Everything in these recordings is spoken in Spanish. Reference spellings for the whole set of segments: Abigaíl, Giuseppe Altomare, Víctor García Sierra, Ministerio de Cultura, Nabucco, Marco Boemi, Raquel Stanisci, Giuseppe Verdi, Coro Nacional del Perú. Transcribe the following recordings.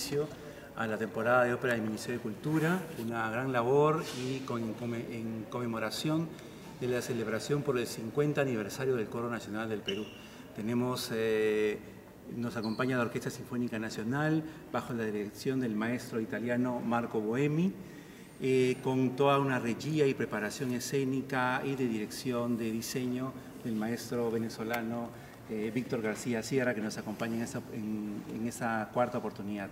inicio a la temporada de ópera del Ministerio de Cultura, una gran labor y en conmemoración de la celebración por el 50 aniversario del Coro Nacional del Perú. Tenemos, nos acompaña la Orquesta Sinfónica Nacional bajo la dirección del maestro italiano Marco Boemi, con toda una regia y preparación escénica y de dirección de diseño del maestro venezolano Víctor García Sierra, que nos acompaña en esta cuarta oportunidad.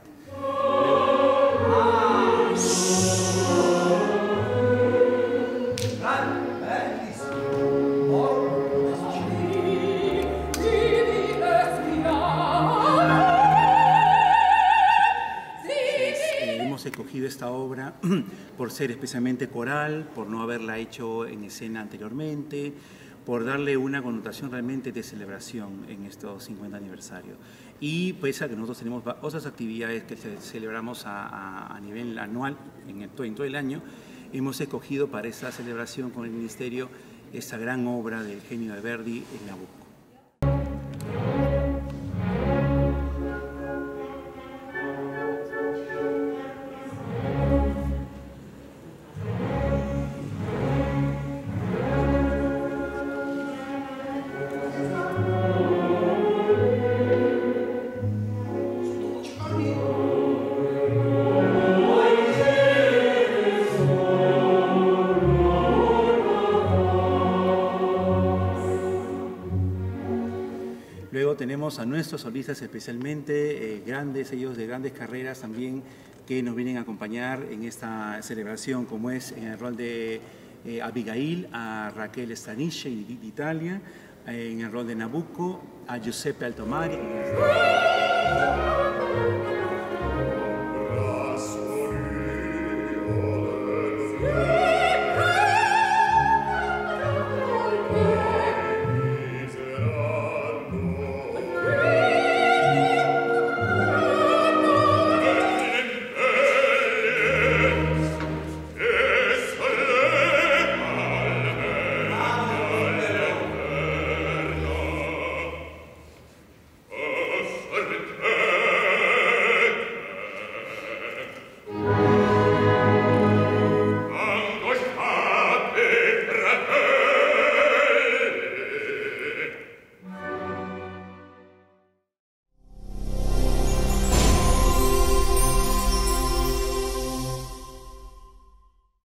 Hemos escogido esta obra por ser especialmente coral, por no haberla hecho en escena anteriormente, por darle una connotación realmente de celebración en estos 50 aniversarios. Y pese a que nosotros tenemos otras actividades que celebramos a nivel anual, en todo el año, hemos escogido para esta celebración con el Ministerio esta gran obra del genio de Verdi, el Nabucco. Tenemos a nuestros solistas, especialmente grandes, ellos de grandes carreras también, que nos vienen a acompañar en esta celebración, como es en el rol de Abigaíl, a Raquel Stanisci de Italia, en el rol de Nabucco, a Giuseppe Altomare.